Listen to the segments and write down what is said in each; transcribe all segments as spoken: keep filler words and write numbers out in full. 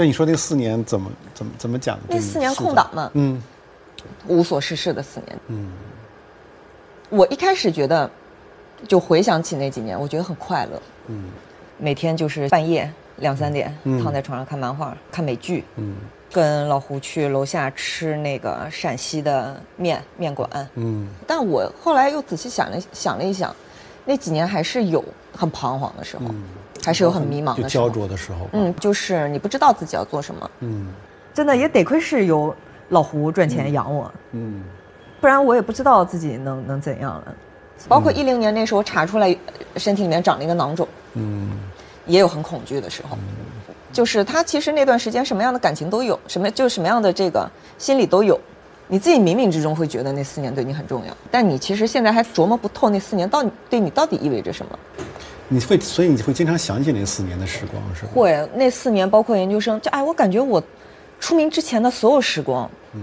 那你说那四年怎么怎么怎么讲？那四年空档嘛，嗯，无所事事的四年。嗯，我一开始觉得，就回想起那几年，我觉得很快乐。嗯，每天就是半夜两三点、嗯、躺在床上看漫画、看美剧。嗯，跟老胡去楼下吃那个陕西的面面馆。嗯，但我后来又仔细想了想了一想，那几年还是有很彷徨的时候。嗯，还是有很迷茫的时候，就焦灼的时候。嗯，就是你不知道自己要做什么。嗯，真的也得亏是有老胡赚钱养我。嗯，不然我也不知道自己能能怎样了。包括一零年那时候查出来身体里面长了一个囊肿。嗯，也有很恐惧的时候。嗯，就是他其实那段时间什么样的感情都有，什么就什么样的这个心理都有。你自己冥冥之中会觉得那四年对你很重要，但你其实现在还琢磨不透那四年到底对你到底意味着什么。你会，所以你会经常想起那四年的时光，是吧？会，那四年包括研究生，就哎，我感觉我出名之前的所有时光，嗯，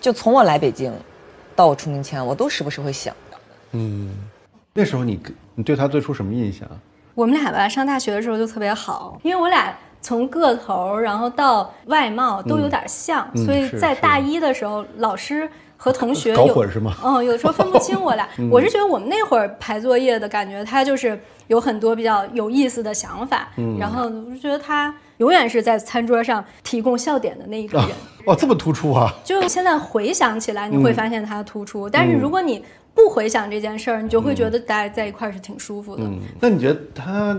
就从我来北京到我出名前，我都时不时会想。嗯，那时候你你对他最初什么印象？我们俩吧，上大学的时候就特别好，因为我俩从个头然后到外貌都有点像，嗯、所以在大一的时候，嗯、老师和同学搞混是吗？嗯，有时候分不清我俩。嗯、我是觉得我们那会儿排作业的感觉，他就是。有很多比较有意思的想法，嗯、然后我就觉得他永远是在餐桌上提供笑点的那一个人。哇、啊哦，这么突出啊！就现在回想起来，你会发现他突出，嗯、但是如果你不回想这件事儿，你就会觉得大家在一块是挺舒服的。嗯、那你觉得他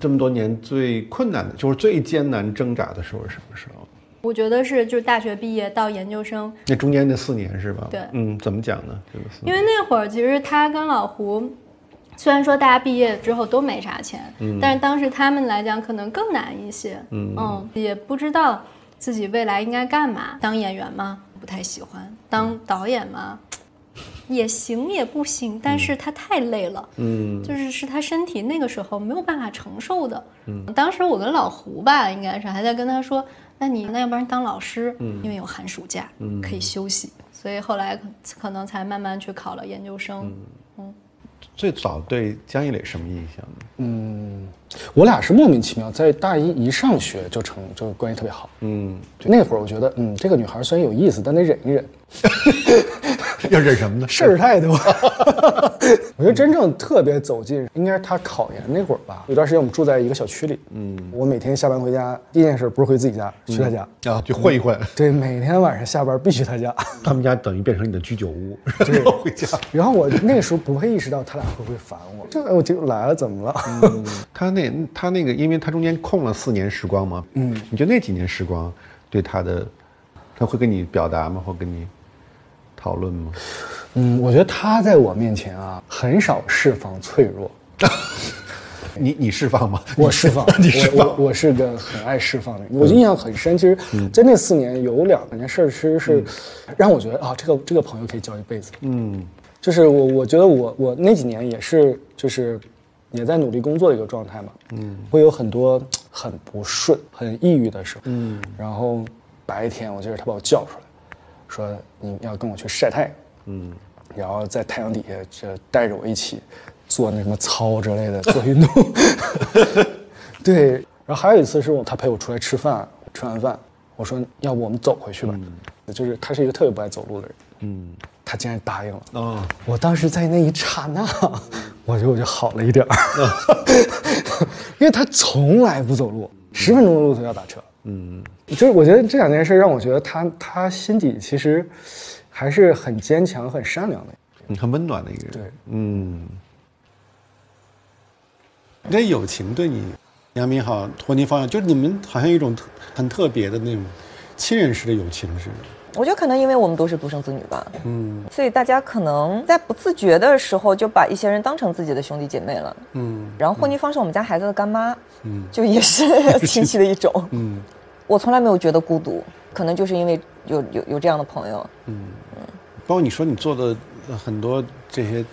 这么多年最困难的，就是最艰难挣扎的时候是什么时候？我觉得是，就是大学毕业到研究生那中间那四年是吧？对，嗯，怎么讲呢？这个四年因为那会儿其实他跟老胡。虽然说大家毕业之后都没啥钱，嗯、但是当时他们来讲可能更难一些，嗯，嗯，也不知道自己未来应该干嘛，当演员吗？不太喜欢，当导演吗？也行也不行，但是他太累了，嗯，就是是他身体那个时候没有办法承受的，嗯，当时我跟老胡吧，应该是还在跟他说，那你那要不然当老师，嗯，因为有寒暑假，嗯，可以休息，所以后来可能才慢慢去考了研究生，嗯。嗯，最早对姜一磊什么印象呢？嗯，我俩是莫名其妙，在大一一上学就成，就关系特别好。嗯，那会儿我觉得，嗯，这个女孩虽然有意思，但得忍一忍。要忍什么呢？事儿太多。我觉得真正特别走近，应该是她考研那会儿吧。有段时间我们住在一个小区里，嗯，我每天下班回家，第一件事不是回自己家，去她家、嗯、啊，就混一混。对，每天晚上下班必须她家。他们家等于变成你的居酒屋，然后回家。然后我那个时候不会意识到他俩会不会烦我，这我就来了，怎么了？嗯、他那他那个，因为他中间空了四年时光嘛，嗯，你觉得那几年时光对他的，他会跟你表达吗？会跟你？讨论吗？嗯，我觉得他在我面前啊，很少释放脆弱。你你释放吗？我释放，你释放。我我我是个很爱释放的人，嗯、我印象很深。其实，在那四年有两件事，其实是让我觉得啊，这个这个朋友可以交一辈子。嗯，就是我我觉得我我那几年也是就是也在努力工作的一个状态嘛。嗯，会有很多很不顺、很抑郁的时候。嗯，然后白天我记得他把我叫出来。说你要跟我去晒太阳，嗯，然后在太阳底下这带着我一起做那什么操之类的做运动，对。然后还有一次是我他陪我出来吃饭，吃完饭我说要不我们走回去吧，嗯、就是他是一个特别不爱走路的人，嗯，他竟然答应了，哦，我当时在那一刹那，我觉得我就好了一点儿，嗯、因为他从来不走路，十分钟的路途要打车。嗯，就是我觉得这两件事让我觉得他他心底其实还是很坚强、很善良的，嗯，很温暖的一个人。对，嗯。那友情对你，杨明好，托尼方，就是你们好像有一种很特别的那种亲人式的友情似的。我觉得可能因为我们都是独生子女吧，嗯，所以大家可能在不自觉的时候就把一些人当成自己的兄弟姐妹了，嗯。然后霍妮芳是我们家孩子的干妈，嗯，就也是亲戚的一种，嗯。我从来没有觉得孤独，可能就是因为有有有这样的朋友，嗯嗯。包括你说你做的很多这些，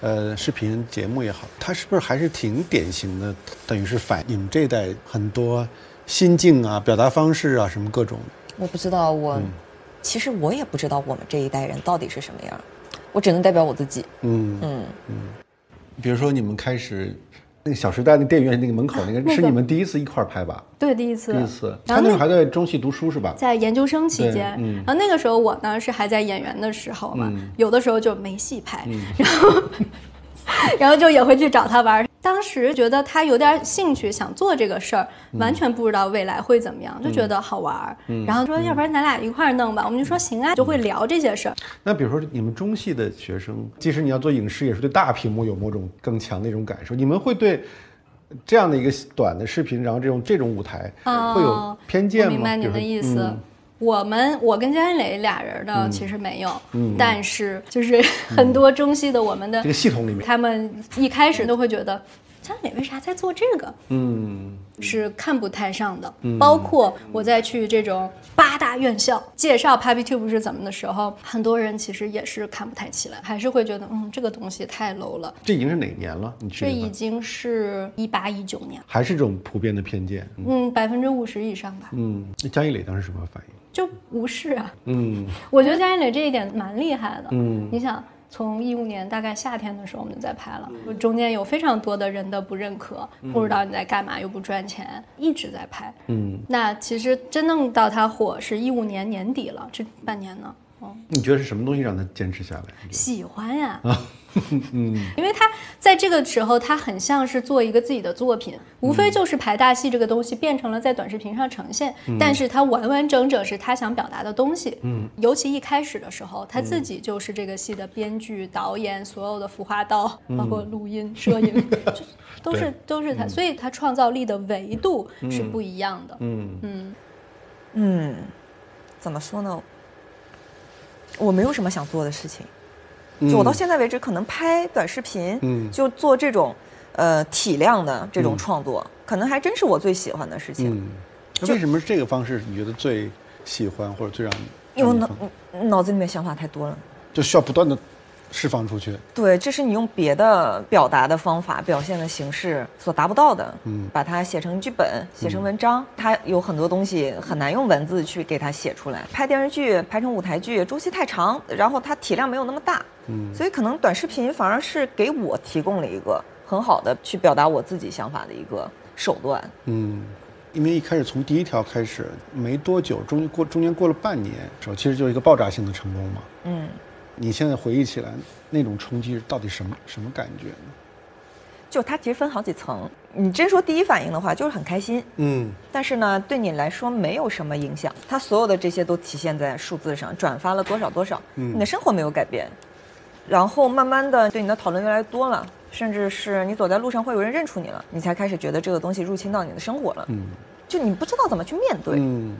呃，视频节目也好，它是不是还是挺典型的，等于是反映这一代很多心境啊、表达方式啊什么各种。我不知道我。嗯，其实我也不知道我们这一代人到底是什么样，我只能代表我自己。嗯嗯嗯，比如说你们开始那个《小时代》那电影院那个门口那个、啊那个、是你们第一次一块拍吧？对，第一次。第一次。他那时候还在中戏读书是吧？在研究生期间，嗯、然后那个时候我呢是还在演员的时候嘛，嗯、有的时候就没戏拍，嗯、然后然后就也会去找他玩。当时觉得他有点兴趣，想做这个事儿，完全不知道未来会怎么样，嗯、就觉得好玩儿。嗯、然后说，要不然咱俩一块儿弄吧。嗯、我们就说行啊，就会聊这些事儿。那比如说你们中戏的学生，即使你要做影视，也是对大屏幕有某种更强的一种感受。你们会对这样的一个短的视频，然后这种这种舞台、哦、会有偏见吗？我明白您的意思。嗯我们我跟姜云磊俩人呢，其实没有，嗯嗯、但是就是很多中戏的我们的、嗯、这个系统里面，他们一开始都会觉得姜云磊为啥在做这个，嗯，是看不太上的。嗯、包括我在去这种八大院校介绍 PapiTube 是怎么的时候，很多人其实也是看不太起来，还是会觉得嗯这个东西太 low 了。这已经是哪年了？你这已经是一八一九年，还是这种普遍的偏见？嗯，百分之五十以上吧。嗯，那姜云磊当时什么反应？就无视啊，嗯，我觉得姜云磊这一点蛮厉害的，嗯，你想，从一五年大概夏天的时候我们就在拍了，嗯、中间有非常多的人的不认可，嗯、不知道你在干嘛，又不赚钱，一直在拍，嗯，那其实真正到他火是一五年年底了，这半年呢，哦，你觉得是什么东西让他坚持下来？喜欢呀、啊。啊嗯，因为他在这个时候，他很像是做一个自己的作品，无非就是排大戏这个东西变成了在短视频上呈现，嗯、但是他完完整整是他想表达的东西。嗯，尤其一开始的时候，他自己就是这个戏的编剧、导演，所有的服化道，嗯、包括录音、摄影，嗯、就都是都是他，嗯、所以他创造力的维度是不一样的。嗯嗯 嗯, 嗯，怎么说呢？我没有什么想做的事情。就我到现在为止，可能拍短视频，嗯，就做这种，呃，体量的这种创作，嗯、可能还真是我最喜欢的事情。嗯、为什么这个方式你觉得最喜欢或者最让你？因为我脑脑子里面想法太多了，就需要不断的释放出去。对，这是你用别的表达的方法、表现的形式所达不到的。嗯，把它写成剧本、写成文章，嗯、它有很多东西很难用文字去给它写出来。拍电视剧、拍成舞台剧，周期太长，然后它体量没有那么大。嗯，所以可能短视频反而是给我提供了一个很好的去表达我自己想法的一个手段。嗯，因为一开始从第一条开始没多久，中间过中间过了半年，其实就是一个爆炸性的成功嘛。嗯，你现在回忆起来那种冲击到底什么什么感觉呢？就它其实分好几层，你真说第一反应的话，就是很开心。嗯，但是呢，对你来说没有什么影响，它所有的这些都体现在数字上，转发了多少多少，嗯、你的生活没有改变。然后慢慢的对你的讨论越来越多了，甚至是你走在路上会有人认出你了，你才开始觉得这个东西入侵到你的生活了。嗯，就你不知道怎么去面对。嗯，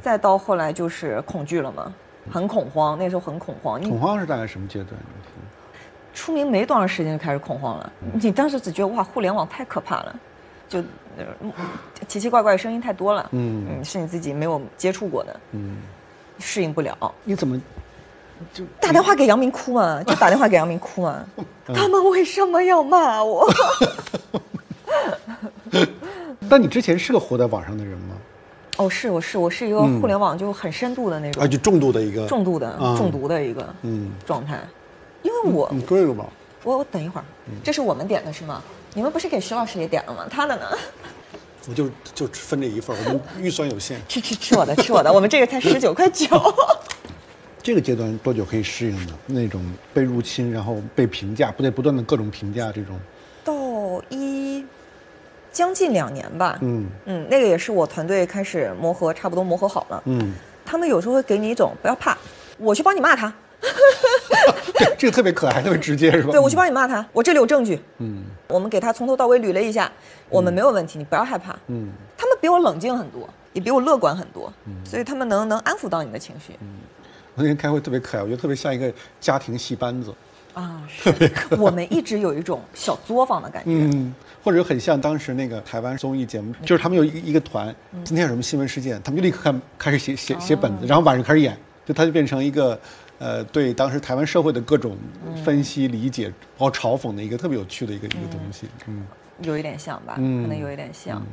再到后来就是恐惧了嘛，很恐慌，那时候很恐慌。恐慌是大概什么阶段？出名没多长时间就开始恐慌了。嗯、你当时只觉得哇，互联网太可怕了，就奇奇怪怪的声音太多了。嗯嗯，是你自己没有接触过的。嗯，适应不了。你怎么？就打电话给杨明哭嘛，就打电话给杨明哭嘛，嗯、他们为什么要骂我？但你之前是个活在网上的人吗？哦，是，我是我是一个互联网就很深度的那种，啊，就重度的一个重度的、嗯、中毒的一个嗯状态，因为我你对了吗？我我等一会儿，这是我们点的是吗？你们不是给徐老师也点了吗？他的呢？我就就分这一份，我们预算有限，吃吃吃我的，吃我的，我们这个才十九块九。这个阶段多久可以适应呢？那种被入侵，然后被评价，不对，不断的各种评价，这种到一将近两年吧。嗯嗯，那个也是我团队开始磨合，差不多磨合好了。嗯，他们有时候会给你一种不要怕，我去帮你骂他。对，这个特别可爱，特别直接，是吧？对，我去帮你骂他，我这里有证据。嗯，我们给他从头到尾捋了一下，我们没有问题，你不要害怕。嗯，他们比我冷静很多，也比我乐观很多，嗯、所以他们能能安抚到你的情绪。嗯，那天开会特别可爱，我觉得特别像一个家庭戏班子啊，特别可爱。我们一直有一种小作坊的感觉，嗯，或者很像当时那个台湾综艺节目，就是他们有一一个团，嗯、今天有什么新闻事件，他们就立刻看开始写写写本子，然后晚上开始演，就他就变成一个呃对当时台湾社会的各种分析理解，包括嘲讽的一个特别有趣的一个、嗯、一个东西，嗯，有一点像吧，嗯、可能有一点像。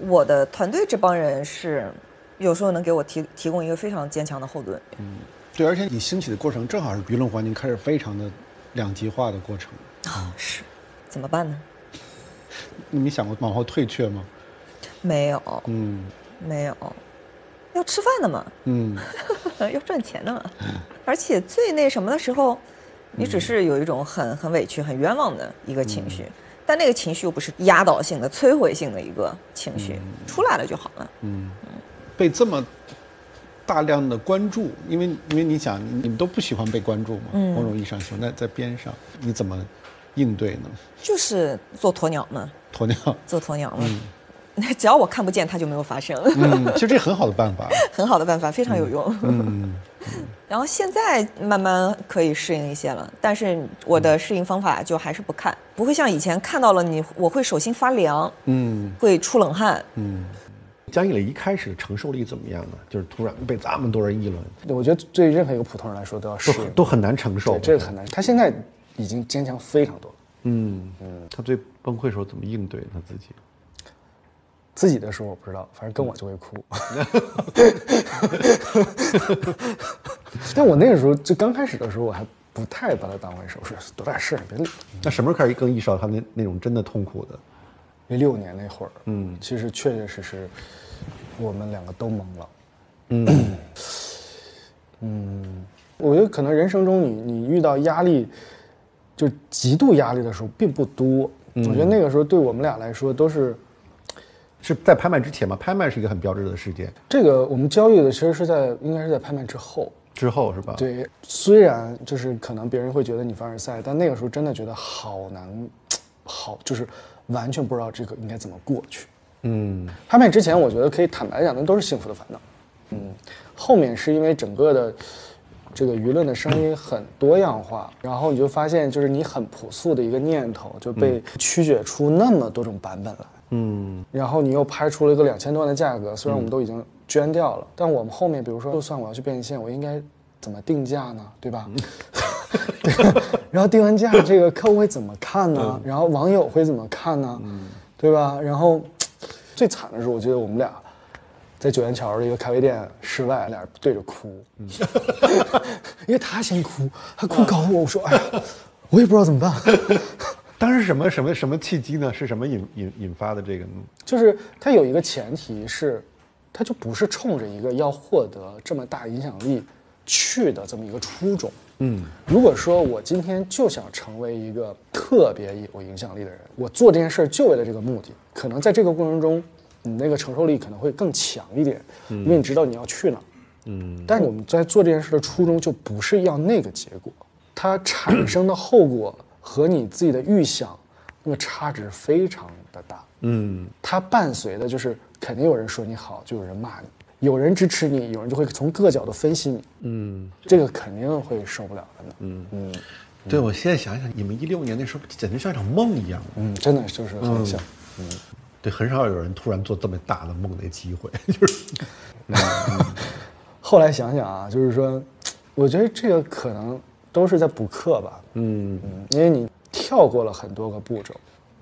嗯、我的团队这帮人是有时候能给我提提供一个非常坚强的后盾，嗯。对，而且你兴起的过程正好是舆论环境开始非常的两极化的过程啊，是，怎么办呢？你们想过往后退却吗？没有，嗯，没有，要吃饭的嘛，嗯，要赚钱的嘛，而且最那什么的时候，你只是有一种很很委屈、很冤枉的一个情绪。嗯，但那个情绪又不是压倒性的、摧毁性的一个情绪，嗯，出来了就好了。嗯，被这么大量的关注，因为因为你想，你们都不喜欢被关注嘛，嗯，某种意义上说，那在边上你怎么应对呢？就是做鸵鸟嘛，鸵鸟，做鸵鸟嘛。那，嗯，只要我看不见，它就没有发生。嗯，其实这很好的办法，很好的办法，非常有用。嗯。嗯嗯，然后现在慢慢可以适应一些了，但是我的适应方法就还是不看，不会像以前看到了你，我会手心发凉，嗯，会出冷汗，嗯。江一磊一开始承受力怎么样呢？就是突然被这么多人议论，我觉得对任何一个普通人来说都要适应，都很难承受，这个很难。他现在已经坚强非常多了，嗯嗯。他最崩溃的时候怎么应对他自己？自己的时候我不知道，反正跟我就会哭。但我那个时候就刚开始的时候，我还不太把它当回事，我说多大事别理。那什么时候开始更意识到他那那种真的痛苦的？一六年那会儿，嗯，其实确确实实我们两个都懵了。嗯嗯，我觉得可能人生中你你遇到压力，就极度压力的时候并不多。嗯，我觉得那个时候对我们俩来说都是。是在拍卖之前吗？拍卖是一个很标志的事件。这个我们焦虑的其实是在，应该是在拍卖之后。之后是吧？对，虽然就是可能别人会觉得你凡尔赛，但那个时候真的觉得好难，好就是完全不知道这个应该怎么过去。嗯，拍卖之前我觉得可以坦白讲，那都是幸福的烦恼。嗯，后面是因为整个的这个舆论的声音很多样化，然后你就发现就是你很朴素的一个念头就被曲解出那么多种版本来。嗯，然后你又拍出了一个两千多万的价格，虽然我们都已经捐掉了，嗯，但我们后面比如说，就算我要去变现，我应该怎么定价呢？对吧？嗯，对，然后定完价，这个客户会怎么看呢？嗯，然后网友会怎么看呢？嗯，对吧？然后最惨的是，我觉得我们俩在九元桥的一个咖啡店室外，俩人对着哭，嗯，因为他先哭，他哭搞我，我说哎呀，我也不知道怎么办。当时什么什么什么契机呢？是什么引引引发的这个呢？就是它有一个前提是，它就不是冲着一个要获得这么大影响力去的这么一个初衷。嗯，如果说我今天就想成为一个特别有影响力的人，我做这件事就为了这个目的，可能在这个过程中，你那个承受力可能会更强一点，嗯，因为你知道你要去哪。嗯，但我们在做这件事的初衷就不是要那个结果，它产生的后果。和你自己的预想，那个差值非常的大。嗯，它伴随的就是肯定有人说你好，就有人骂你；有人支持你，有人就会从各角度分析你。嗯，这个肯定会受不了的呢。嗯嗯，对，我现在想想，你们一六年那时候简直像一场梦一样。嗯，真的就是很像。嗯，嗯对，很少有人突然做这么大的梦的机会。就是，嗯嗯，后来想想啊，就是说，我觉得这个可能。都是在补课吧，嗯嗯，因为你跳过了很多个步骤，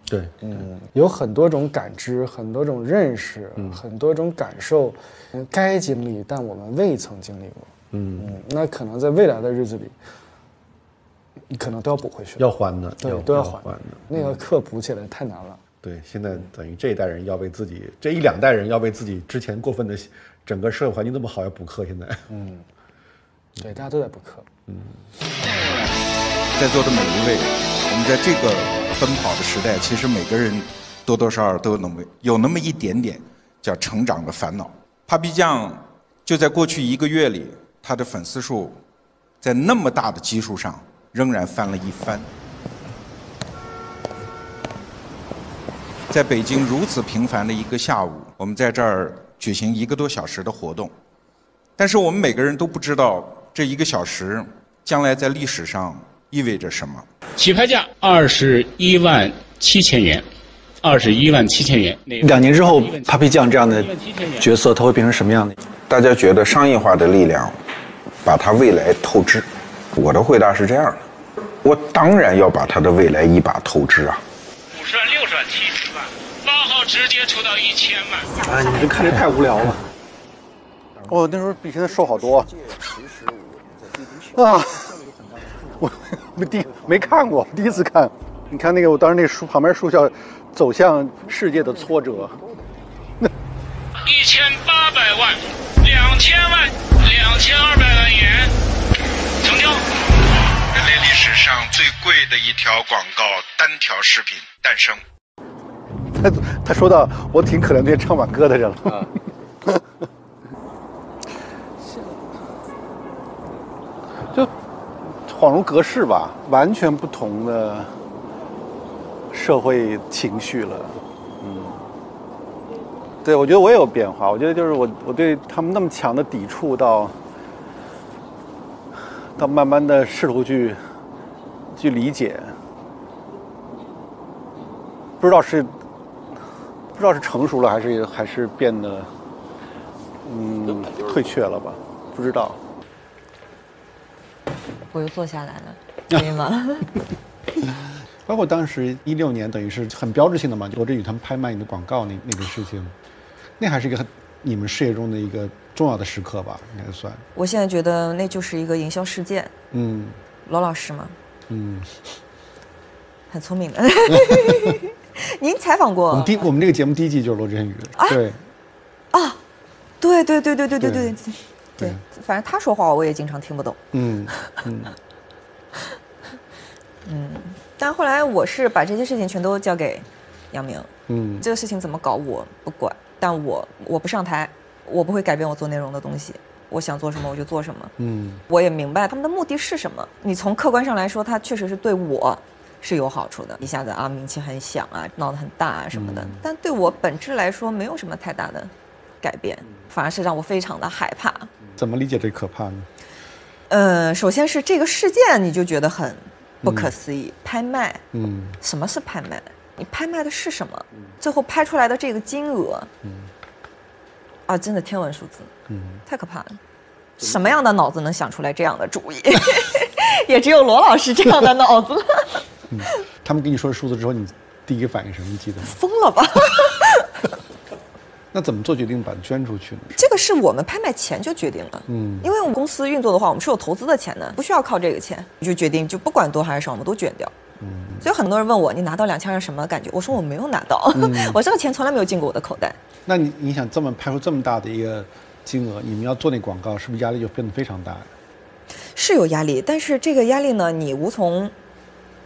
对，嗯，有很多种感知，很多种认识，嗯，很多种感受，该经历，但我们未曾经历过，嗯嗯，那可能在未来的日子里，你可能都要补回去，要还的，对，都要还的，那个课补起来太难了，对，现在等于这一代人要为自己，这一两代人要为自己之前过分的整个社会环境这么好要补课，现在，嗯。对，大家都在补课。嗯，在座的每一位，我们在这个奔跑的时代，其实每个人多多少少都能有那么一点点叫成长的烦恼。Papi酱就在过去一个月里，他的粉丝数在那么大的基数上，仍然翻了一番。在北京如此平凡的一个下午，我们在这儿举行一个多小时的活动，但是我们每个人都不知道。这一个小时将来在历史上意味着什么？起拍价二十一万七千元，二十一万七千元。两年之后 ，Papi 酱这样的角色，它会变成什么样的？大家觉得商业化的力量把它未来透支？我的回答是这样的：我当然要把它的未来一把透支啊！五十万、六十万、七十万，八号直接抽到一千万。哎，你这看着太无聊了。我，哦，那时候比现在瘦好多。啊，我没第没看过，第一次看。你看那个，我当时那书旁边书叫《走向世界的挫折》。一千八百万，两千万，两千二百万元，成交。人类历史上最贵的一条广告单条视频诞生。他他说到，我挺可怜那些唱晚歌的人了。嗯就恍如隔世吧，完全不同的社会情绪了。嗯，对，我觉得我也有变化。我觉得就是我，我对他们那么强的抵触到，到慢慢的试图去去理解，不知道是不知道是成熟了，还是还是变得嗯退却了吧？不知道。我又坐下来了，可以吗？包括当时一六年，等于是很标志性的嘛，罗振宇他们拍卖你的广告那那个事情，那还是一个很你们事业中的一个重要的时刻吧，应该算。我现在觉得那就是一个营销事件。嗯，罗老师嘛，嗯，很聪明的。您采访过我们第我们这个节目第一季就是罗振宇，对，啊，对对对对对对对。对，反正他说话我也经常听不懂。嗯嗯嗯，但后来我是把这些事情全都交给杨明。嗯，这个事情怎么搞我不管，但我我不上台，我不会改变我做内容的东西。我想做什么我就做什么。嗯，我也明白他们的目的是什么。你从客观上来说，他确实是对我是有好处的，一下子啊名气很响啊，闹得很大啊什么的，嗯、但对我本质来说没有什么太大的改变，反而是让我非常的害怕。怎么理解这可怕呢？呃，首先是这个事件，你就觉得很不可思议。嗯、拍卖，嗯，什么是拍卖？你拍卖的是什么？嗯、最后拍出来的这个金额，嗯，啊，真的天文数字，嗯，太可怕了。什么样的脑子能想出来这样的主意？也只有罗老师这样的脑子了。嗯，他们跟你说数字之后，你第一个反应什么？你记得吗？疯了吧！那怎么做决定把它捐出去呢？这个是我们拍卖前就决定了，嗯，因为我们公司运作的话，我们是有投资的钱的，不需要靠这个钱，你就决定就不管多还是少，我们都捐掉。嗯，所以很多人问我，你拿到两千万什么感觉？我说我没有拿到，嗯、我这个钱从来没有进过我的口袋。那你你想这么拍出这么大的一个金额，你们要做那广告，是不是压力就变得非常大呀？是有压力，但是这个压力呢，你无从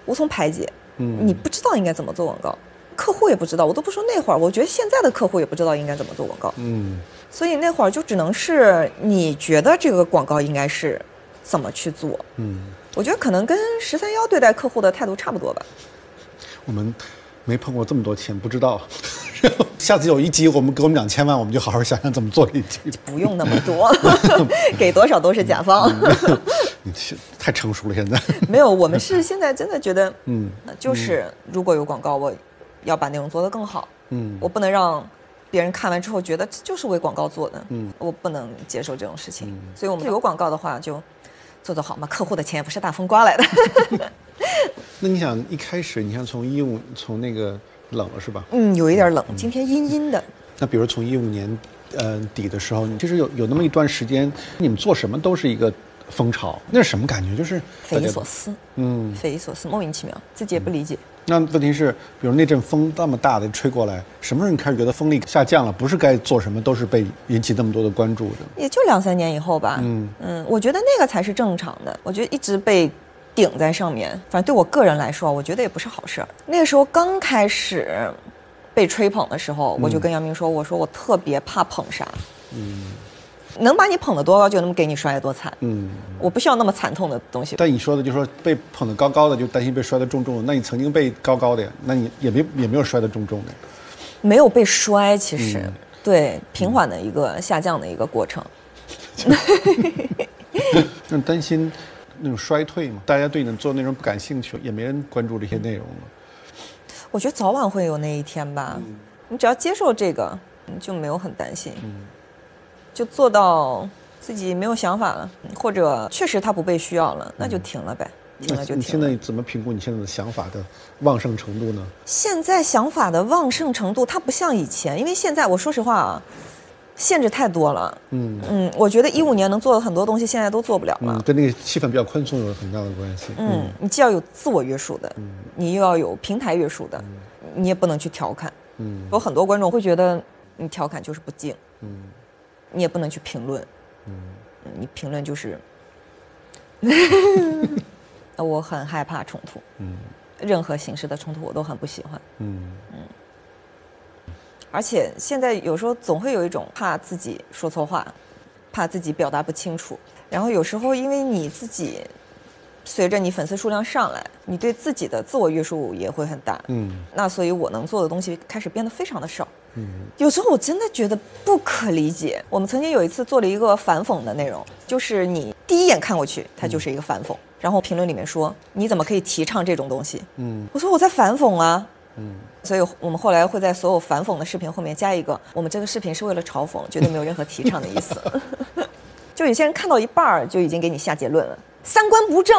无从排解，嗯，你不知道应该怎么做广告。客户也不知道，我都不说那会儿，我觉得现在的客户也不知道应该怎么做广告。嗯，所以那会儿就只能是你觉得这个广告应该是怎么去做。嗯，我觉得可能跟十三幺对待客户的态度差不多吧。我们没碰过这么多钱，不知道。下次有一集我们给我们两千万，我们就好好想想怎么做这一集。不用那么多，给多少都是甲方。嗯、你太成熟了，现在。没有，我们是现在真的觉得，嗯，就是如果有广告，我。要把内容做得更好，嗯，我不能让别人看完之后觉得这就是为广告做的，嗯，我不能接受这种事情，嗯、所以我们有广告的话就做得好嘛，客户的钱也不是大风刮来的。那你想一开始，你像从一五从那个冷了是吧？嗯，有一点冷，嗯、今天阴阴的。那比如从一五年呃底的时候，你就是有有那么一段时间，你们做什么都是一个风潮，那是什么感觉？就是匪夷所思，嗯，匪夷所思，莫名其妙，自己也不理解。嗯，那问题是，比如那阵风那么大的吹过来，什么时候你开始觉得风力下降了？不是该做什么都是被引起那么多的关注的，也就两三年以后吧。嗯嗯，我觉得那个才是正常的。我觉得一直被顶在上面，反正对我个人来说，我觉得也不是好事儿。那个时候刚开始被吹捧的时候，我就跟杨明说：“我说我特别怕捧杀，嗯，能把你捧得多高，就能给你摔得多惨。嗯，我不需要那么惨痛的东西。”但你说的就是说被捧得高高的，就担心被摔得重重的。那你曾经被高高的呀？那你也没也没有摔得重重的，没有被摔，其实、嗯、对平缓的一个下降的一个过程。那担心那种衰退嘛？大家对你做内容不感兴趣，也没人关注这些内容了。我觉得早晚会有那一天吧。嗯、你只要接受这个，你就没有很担心。嗯，就做到自己没有想法了，或者确实它不被需要了，那就停了呗，嗯、停了就停了。你现在怎么评估你现在的想法的旺盛程度呢？现在想法的旺盛程度，它不像以前，因为现在我说实话啊，限制太多了。嗯嗯，我觉得一五年能做的很多东西，现在都做不了了。嗯，跟那个气氛比较宽松有很大的关系。嗯，嗯你既要有自我约束的，嗯、你又要有平台约束的，嗯、你也不能去调侃。嗯，有很多观众会觉得你调侃就是不敬。嗯，你也不能去评论。嗯，你评论就是，我很害怕冲突。嗯。任何形式的冲突我都很不喜欢。嗯嗯，而且现在有时候总会有一种怕自己说错话，怕自己表达不清楚。然后有时候因为你自己随着你粉丝数量上来，你对自己的自我约束也会很大。嗯，那所以我能做的东西开始变得非常的少。嗯，有时候我真的觉得不可理解。我们曾经有一次做了一个反讽的内容，就是你第一眼看过去，它就是一个反讽。嗯，然后评论里面说你怎么可以提倡这种东西？嗯，我说我在反讽啊。嗯，所以我们后来会在所有反讽的视频后面加一个，我们这个视频是为了嘲讽，绝对没有任何提倡的意思。就有些人看到一半就已经给你下结论了，三观不正。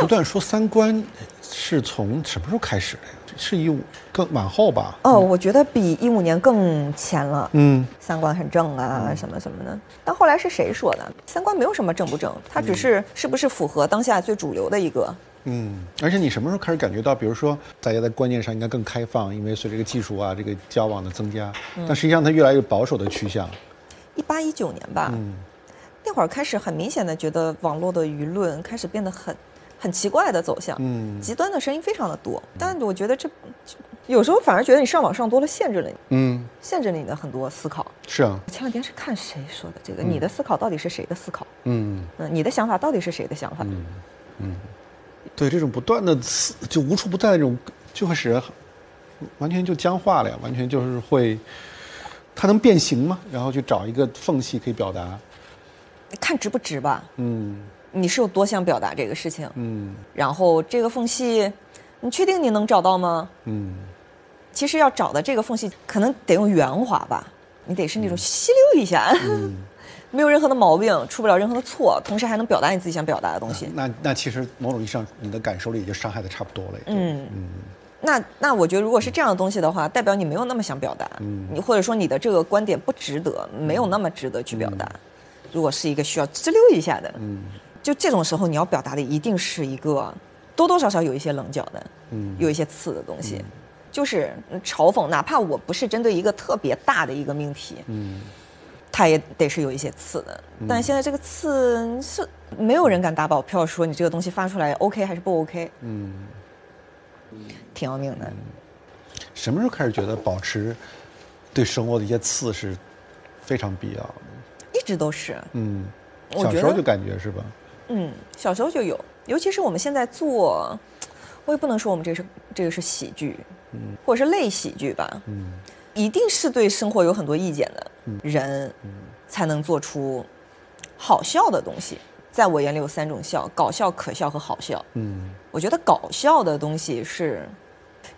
不断说三观是从什么时候开始的呀？是一五更往后吧？哦，我觉得比一五年更前了。嗯，三观很正啊，嗯、什么什么的。但后来是谁说的？三观没有什么正不正，它只是是不是符合当下最主流的一个。嗯，而且你什么时候开始感觉到，比如说大家在观念上应该更开放，因为随着这个技术啊，这个交往的增加，嗯、但实际上它越来越保守的趋向。一八一九年吧，嗯、那会儿开始很明显的觉得网络的舆论开始变得很。很奇怪的走向，嗯，极端的声音非常的多，但我觉得这有时候反而觉得你上网上多了，限制了你，嗯，限制了你的很多思考。是啊，前两天是看谁说的这个，嗯、你的思考到底是谁的思考？嗯嗯，你的想法到底是谁的想法？嗯嗯，对，这种不断的思就无处不在的这种，就会使人完全就僵化了呀，完全就是会，它能变形吗？然后去找一个缝隙可以表达，看值不值吧？嗯。你是有多想表达这个事情？嗯，然后这个缝隙，你确定你能找到吗？嗯，其实要找的这个缝隙，可能得用圆滑吧，你得是那种吸溜一下，嗯、没有任何的毛病，出不了任何的错，同时还能表达你自己想表达的东西。啊、那那其实某种意义上，你的感受力已经伤害的差不多了。嗯嗯，嗯那那我觉得，如果是这样的东西的话，代表你没有那么想表达，嗯、你或者说你的这个观点不值得，没有那么值得去表达。嗯、如果是一个需要吸溜一下的，嗯。就这种时候，你要表达的一定是一个多多少少有一些棱角的，嗯，有一些刺的东西，嗯、就是嘲讽，哪怕我不是针对一个特别大的一个命题，嗯，它也得是有一些刺的。嗯、但现在这个刺是没有人敢打保票说你这个东西发出来 OK 还是不 OK， 嗯，挺要命的。什么时候开始觉得保持对生活的一些刺是非常必要的？一直都是，嗯，小时候就感觉是吧？嗯，小时候就有，尤其是我们现在做，我也不能说我们这是这个是喜剧，嗯，或者是类喜剧吧，嗯，一定是对生活有很多意见的人，嗯，才能做出好笑的东西。在我眼里有三种笑：搞笑、可笑和好笑。嗯，我觉得搞笑的东西是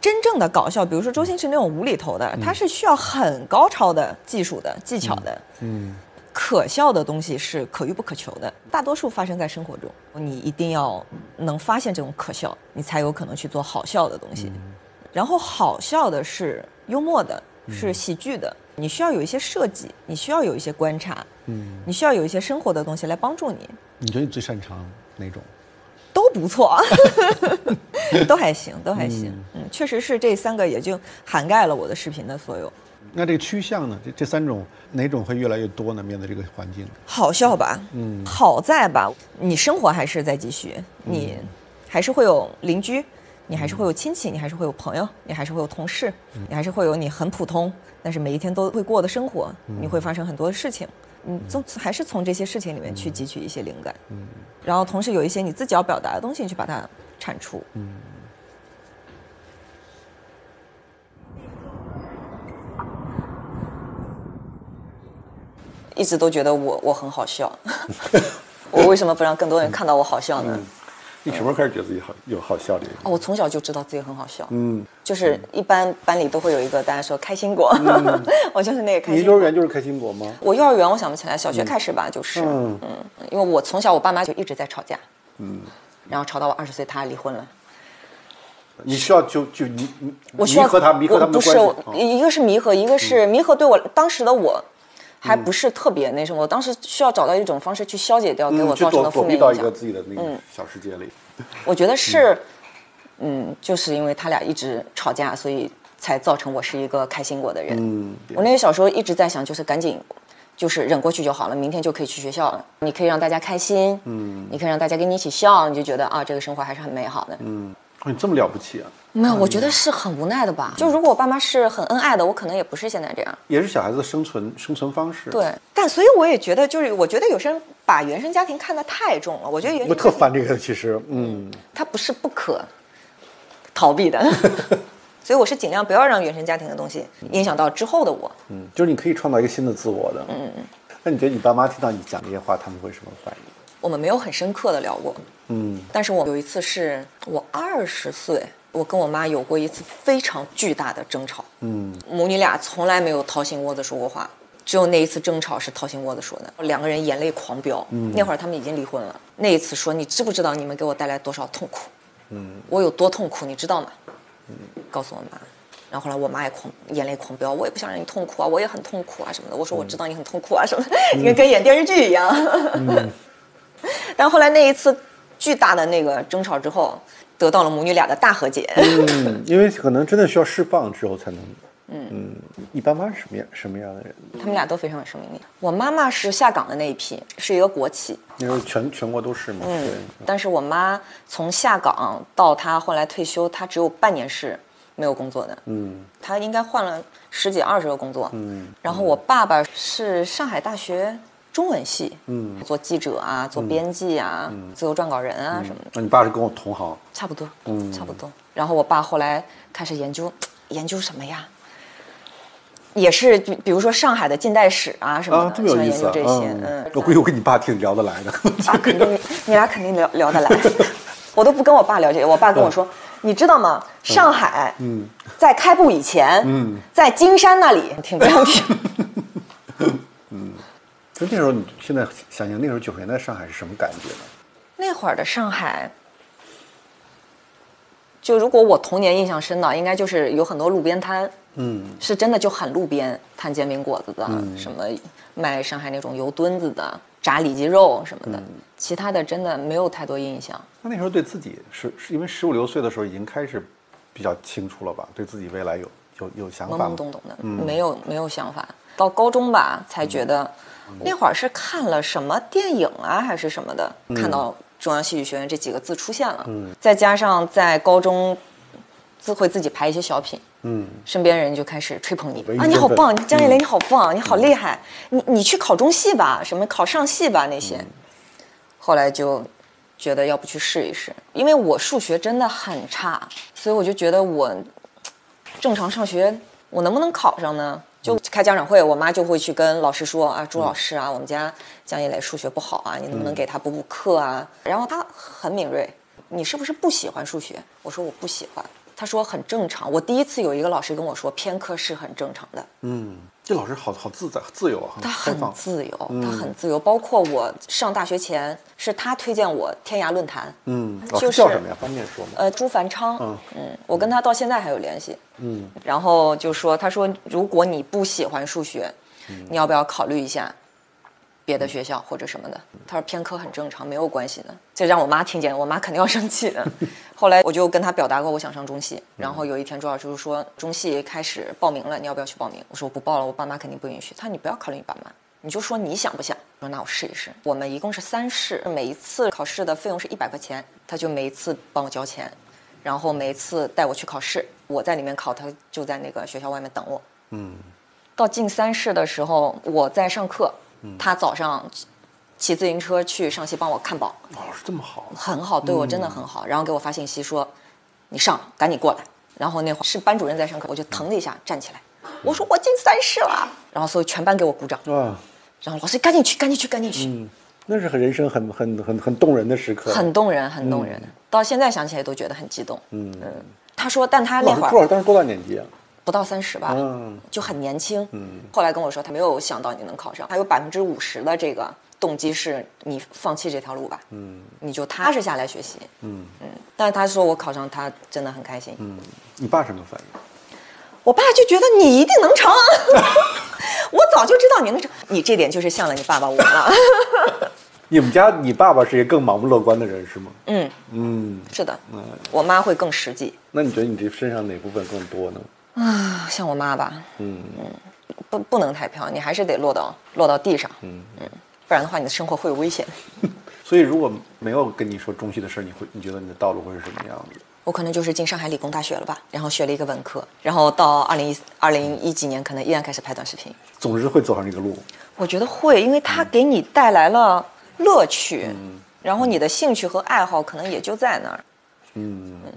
真正的搞笑，比如说周星驰那种无厘头的，它是需要很高超的技术的技巧的，嗯。嗯，可笑的东西是可遇不可求的，大多数发生在生活中。你一定要能发现这种可笑，你才有可能去做好笑的东西。嗯、然后好笑的是幽默的，嗯、是喜剧的。你需要有一些设计，你需要有一些观察，嗯，你需要有一些生活的东西来帮助你。你觉得你最擅长哪种？都不错，都还行，都还行。嗯，确实是这三个也就涵盖了我的视频的所有。那这个趋向呢？这这三种哪种会越来越多呢？面对这个环境，好笑吧，嗯，好在吧，你生活还是在继续，你还是会有邻居，你还是会有亲戚，你还是会有朋友，你还是会有同事，嗯、你还是会有你很普通，但是每一天都会过的生活，嗯、你会发生很多事情，你从还是从这些事情里面去汲取一些灵感，嗯，然后同时有一些你自己要表达的东西，你去把它产出，嗯。一直都觉得我我很好笑，我为什么不让更多人看到我好笑呢？嗯、你什么时候开始觉得自己好有好笑的？哦，我从小就知道自己很好笑。嗯，就是一般班里都会有一个大家说开心果，嗯、我就是那个开心果。你幼儿园就是开心果吗？我幼儿园我想不起来，小学开始吧，就是嗯，嗯，因为我从小我爸妈就一直在吵架，嗯，然后吵到我二十岁，他离婚了。你需要就就你你我需要弥合他，弥合他们的关系。不是，一个是弥合，一个是弥合对我当时的我。还不是特别那什么。我当时需要找到一种方式去消解掉给我造成的负面影响，嗯，去躲避到一个自己的那个小世界里。嗯，我觉得是，嗯，就是因为他俩一直吵架，所以才造成我是一个开心果的人。嗯，我那个小时候一直在想，就是赶紧。就是忍过去就好了，明天就可以去学校了。你可以让大家开心，嗯，你可以让大家跟你一起笑，你就觉得啊，这个生活还是很美好的。嗯，你这么了不起啊？没有，我觉得是很无奈的吧。嗯，就如果我爸妈是很恩爱的，我可能也不是现在这样。也是小孩子的生存生存方式。对，但所以我也觉得，就是我觉得有些人把原生家庭看得太重了。我觉得原生家庭我特烦这个，其实，嗯，它不是不可逃避的。所以我是尽量不要让原生家庭的东西影响到之后的我。嗯，就是你可以创造一个新的自我的。嗯嗯。那你觉得你爸妈听到你讲这些话，他们会什么反应？我们没有很深刻的聊过。嗯。但是我有一次是我二十岁，我跟我妈有过一次非常巨大的争吵。嗯。母女俩从来没有掏心窝子说过话，只有那一次争吵是掏心窝子说的，两个人眼泪狂飙。嗯。那会儿他们已经离婚了。那一次说，你知不知道你们给我带来多少痛苦？嗯。我有多痛苦，你知道吗？告诉我妈，然后后来我妈也狂眼泪狂飙，我也不想让你痛苦啊，我也很痛苦啊什么的。我说我知道你很痛苦啊什么的，嗯，你跟演电视剧一样。嗯，但后来那一次巨大的那个争吵之后，得到了母女俩的大和解。嗯，因为可能真的需要释放之后才能。嗯嗯，你爸妈是什么样什么样的人？他们俩都非常有生命力。我妈妈是下岗的那一批，是一个国企。你说全全国都是吗？嗯，对。但是我妈从下岗到她后来退休，她只有半年是没有工作的。嗯，她应该换了十几二十个工作。嗯，然后我爸爸是上海大学中文系，嗯，做记者啊，做编辑啊，嗯，自由撰稿人啊，嗯，什么的。那你爸是跟我同行？差不多，嗯，差不多。然后我爸后来开始研究，研究什么呀？也是，比如说上海的近代史啊什么的，啊，这么有意思啊！这些，嗯，嗯我估计我跟你爸挺聊得来的。啊，肯定，你俩肯定聊聊得来。我都不跟我爸聊这，我爸跟我说，嗯，你知道吗？上海，嗯，在开埠以前，嗯，在金山那里，挺不要听。嗯，那那时候你现在想想，那时候九十年代上海是什么感觉呢？那会儿的上海。就如果我童年印象深的，应该就是有很多路边摊，嗯，是真的就很路边摊煎饼果子的，嗯，什么卖上海那种油墩子的、炸里脊肉什么的，嗯，其他的真的没有太多印象。那那时候对自己是是因为十五六岁的时候已经开始比较清楚了吧？对自己未来有有有想法吗？懵懵懂懂的，嗯，没有没有想法。到高中吧才觉得，嗯，那会儿是看了什么电影啊还是什么的，嗯，看到中央戏剧学院这几个字出现了，嗯，再加上在高中自会自己排一些小品，嗯，身边人就开始吹捧你啊，你好棒，张艺雷你好棒，嗯，你好厉害，你你去考中戏吧，什么考上戏吧那些，嗯，后来就觉得要不去试一试，因为我数学真的很差，所以我就觉得我正常上学我能不能考上呢？就开家长会，我妈就会去跟老师说啊，朱老师啊，我们家江一磊数学不好啊，你能不能给他补补课啊？然后他很敏锐，你是不是不喜欢数学？我说我不喜欢，他说很正常。我第一次有一个老师跟我说，偏科是很正常的。嗯，这老师好好自在，自由啊，他很自由，他很自由。包括我上大学前，是他推荐我天涯论坛。嗯，老师叫什么呀？方便说吗？呃，朱凡昌。嗯嗯，我跟他到现在还有联系。嗯，然后就说，他说如果你不喜欢数学，嗯，你要不要考虑一下别的学校或者什么的？他说偏科很正常，没有关系的。这让我妈听见，我妈肯定要生气的。后来我就跟他表达过我想上中戏，然后有一天朱老师就说中戏开始报名了，你要不要去报名？我说我不报了，我爸妈肯定不允许。他说你不要考虑你爸妈，你就说你想不想。我说那我试一试。我们一共是三试，每一次考试的费用是一百块钱，他就每一次帮我交钱，然后每一次带我去考试，我在里面考，他就在那个学校外面等我。嗯，到进三试的时候，我在上课，嗯，他早上骑自行车去上戏帮我看榜。老师这么好，很好，对我真的很好。嗯，然后给我发信息说，你上，赶紧过来。然后那会儿是班主任在上课，我就腾了一下站起来，嗯，我说我进三试了。然后所以全班给我鼓掌。哇！然后老师赶紧去，赶紧去，赶紧去。嗯，那是很人生很很很很动人的时刻，很动人，很动人。嗯，到现在想起来都觉得很激动。嗯，嗯，他说，但他那会儿朱老师当时多大年纪啊？不到三十吧，嗯，就很年轻。嗯，后来跟我说，他没有想到你能考上，还有百分之五十的这个动机是你放弃这条路吧，嗯，你就踏实下来学习。嗯嗯，但是他说我考上，他真的很开心。嗯，你爸什么反应？我爸就觉得你一定能成。我早就知道你那是，你这点就是像了你爸爸我了。你们家你爸爸是一个更盲目乐观的人是吗？嗯嗯，是的。嗯，我妈会更实际。那你觉得你这身上哪部分更多呢？啊，像我妈吧。嗯嗯，不不能太飘，你还是得落到落到地上。嗯嗯，不然的话你的生活会有危险。所以如果没有跟你说中戏的事儿，你会你觉得你的道路会是什么样子？我可能就是进上海理工大学了吧，然后学了一个文科，然后到二零一二零一几年可能依然开始拍短视频。总之会走上这个路，我觉得会，因为它给你带来了乐趣，嗯、然后你的兴趣和爱好可能也就在那儿。嗯。嗯